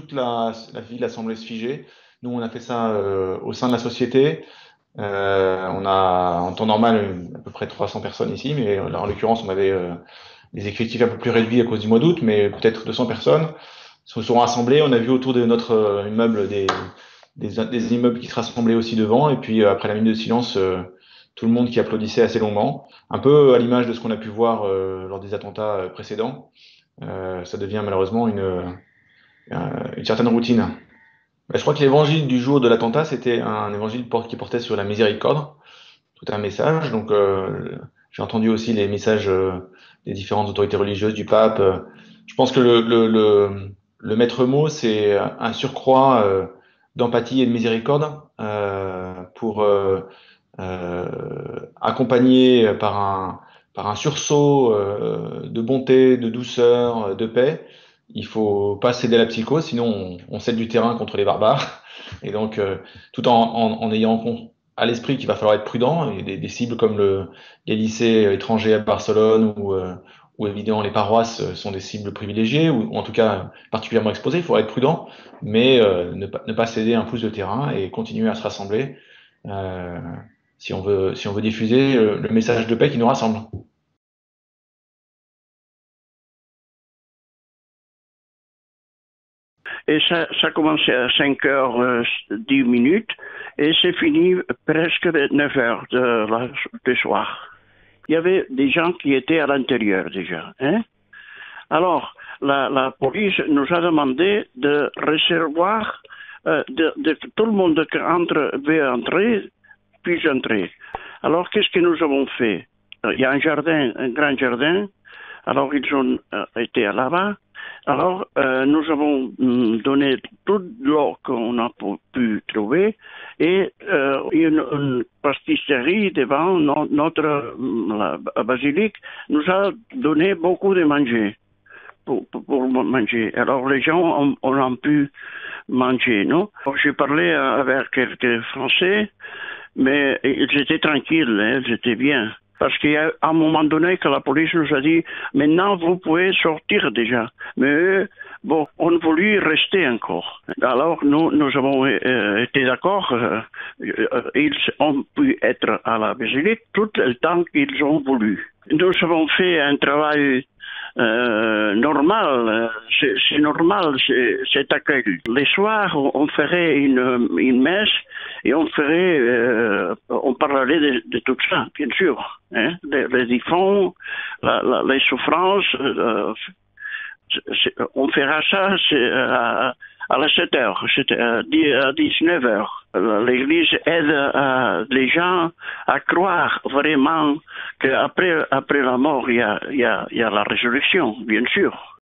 toute la ville a semblé se figer. Nous, on a fait ça au sein de la société. On a en temps normal à peu près 300 personnes ici, mais en l'occurrence, on avait des effectifs un peu plus réduits à cause du mois d'août, mais peut-être 200 personnes se sont rassemblées. On a vu autour de notre immeuble des immeubles qui se rassemblaient aussi devant. Et puis, après la minute de silence, tout le monde qui applaudissait assez longuement, un peu à l'image de ce qu'on a pu voir lors des attentats précédents. Ça devient malheureusement une certaine routine. Je crois que l'évangile du jour de l'attentat, c'était un évangile qui portait sur la miséricorde, tout un message. Donc, j'ai entendu aussi les messages des différentes autorités religieuses, du pape. Je pense que le maître mot, c'est un surcroît d'empathie et de miséricorde pour accompagner par un sursaut de bonté, de douceur, de paix. Il ne faut pas céder à la psychose, sinon on cède du terrain contre les barbares. Et donc, tout en ayant à l'esprit qu'il va falloir être prudent, et des cibles comme les lycées étrangers à Barcelone ou évidemment les paroisses sont des cibles privilégiées, ou en tout cas particulièrement exposées. Il faudra être prudent, mais ne pas céder un pouce de terrain et continuer à se rassembler si on veut diffuser le message de paix qui nous rassemble. Et ça commençait à 5h10 et c'est fini presque 9h du soir. Il y avait des gens qui étaient à l'intérieur déjà. Hein? Alors, la police nous a demandé de recevoir de tout le monde qui veut entrer, puisse entrer. Alors, qu'est-ce que nous avons fait? Il y a un grand jardin. Alors, ils ont été là-bas. Alors, nous avons donné tout l'eau qu'on a pu trouver et une pastisserie devant la basilique nous a donné beaucoup de manger pour manger. Alors, les gens ont pu manger, non? J'ai parlé avec quelques Français, mais ils étaient tranquilles, hein, ils étaient bien. Parce qu'il y a un moment donné que la police nous a dit « Maintenant, vous pouvez sortir déjà ». Mais eux, bon, on voulait rester encore. Alors, nous avons été d'accord. Ils ont pu être à la basilique tout le temps qu'ils ont voulu. Nous avons fait un travail normal. C'est normal, cet accueil. Les soirs, on ferait une messe et on parlerait de tout ça, bien sûr. Hein? Les différents, les souffrances, on fera ça à la 7h, à 19h. L'Église aide les gens à croire vraiment qu'après la mort, il y a la résurrection, bien sûr.